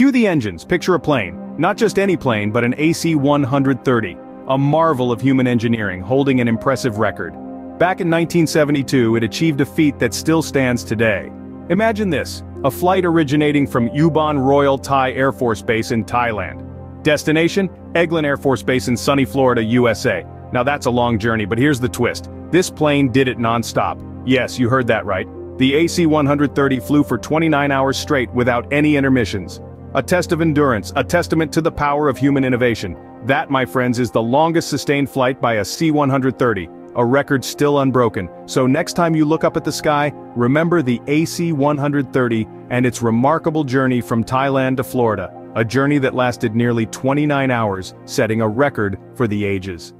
Cue the engines, picture a plane, not just any plane but an AC-130, a marvel of human engineering holding an impressive record. Back in 1972 it achieved a feat that still stands today. Imagine this, a flight originating from Ubon Royal Thai Air Force Base in Thailand. Destination, Eglin Air Force Base in sunny Florida, USA. Now that's a long journey, but here's the twist. This plane did it non-stop. Yes, you heard that right. The AC-130 flew for 29 hours straight without any intermissions. A test of endurance, a testament to the power of human innovation. That, my friends, is the longest sustained flight by a C-130, a record still unbroken. So next time you look up at the sky, remember the AC-130 and its remarkable journey from Thailand to Florida. A journey that lasted nearly 29 hours, setting a record for the ages.